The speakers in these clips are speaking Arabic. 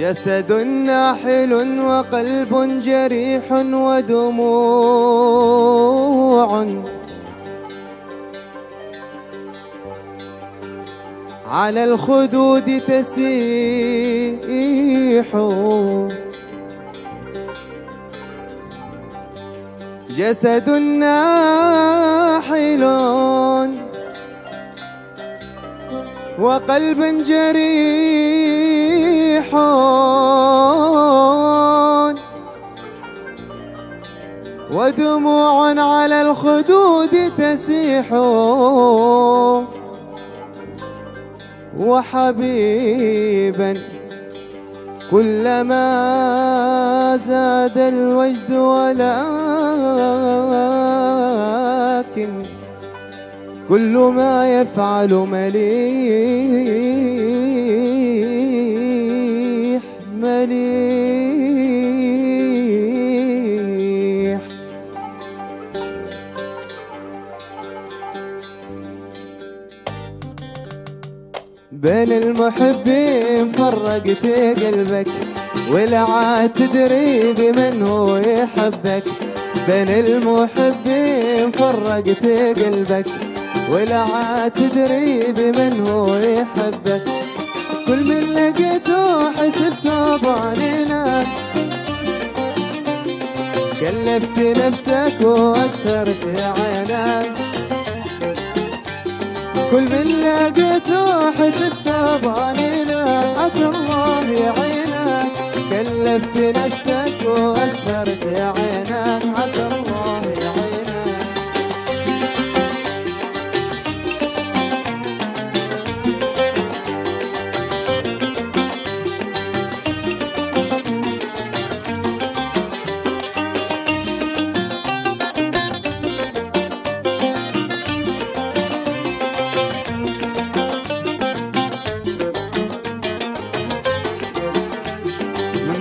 جسد ناحل وقلب جريح ودموع على الخدود تسيح. جسد ناحل وقلب جريح ودموع على الخدود تسيح وحبيبا كلما زاد الوجد ولكن كل ما يفعل مليح مليح. بين المحبين فرقت قلبك ولا عاد تدري بمن هو يحبك. بين المحبين فرقت قلبك ولا عاد تدري بمن هو يحبك. كل من لقيته حسبته ضنينك، قلبت نفسك وأسهرت عينك. كل من لقيته حسبته ضنينك، عسى الله يعينك. قلبت نفسك وأسهرت عينك، عسى الله يعينك.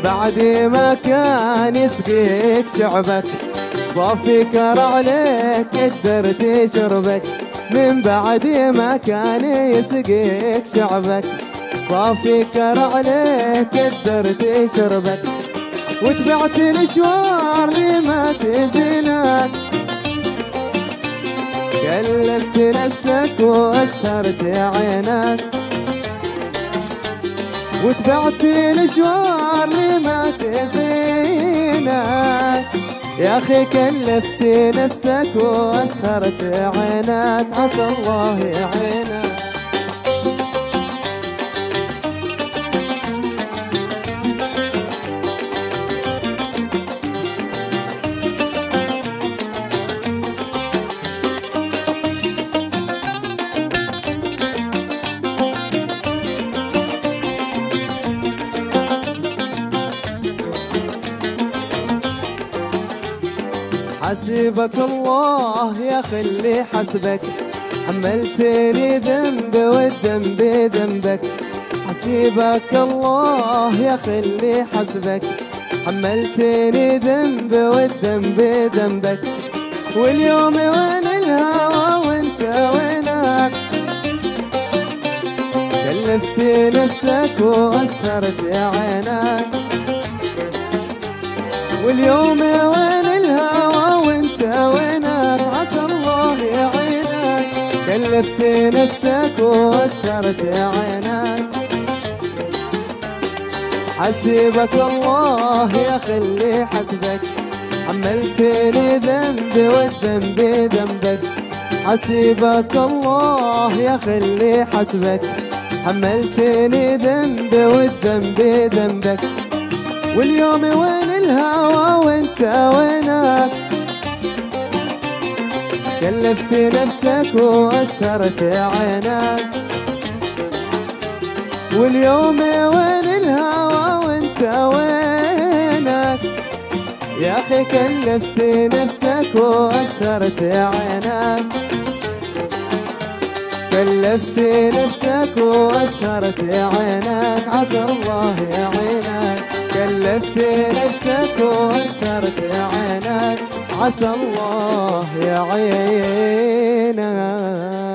بعد ما كان يسقيك شعبك صافي كرع عليك قدر تشربك. من بعد ما كان يسقيك شعبك صافي كرع عليك قدر تشربك وتبعت الشوار لما تزينك، قلبت نفسك وأسهرت عينك وتبعت الشوار لما تزينك. يا أخي كلفت نفسك وأسهرت عينك، عسى الله يعينك. حسبك الله يا خلي حسبك، حملتني ذنب والذنب ذنبك. حسبك الله يا خلي حسبك، حملتني ذنب والذنب ذنبك. واليوم وين الهوى وانت وينك، كلفت نفسك وأسهرت عينك. واليوم وين الهوى وانت وينك، عسى الله يعينك. كلفت نفسك وأسهرت عينك. حسبك الله يا خلي حسبك، حملتني ذنب والذنب ذنبك. حسبك الله يا خلي حسبك، حملتني ذنب والذنب ذنبك. واليوم وين الهوى وانت وينك، كلفت نفسك وأسهرت عينك. واليوم وين الهوى وانت وينك يا اخي؟ كلفت نفسك واسهرت عينك، كلفت نفسك واسهرت عينك، عسى الله يعينك. كلفت نفسك واسهرت عينك، عسى الله يعينك.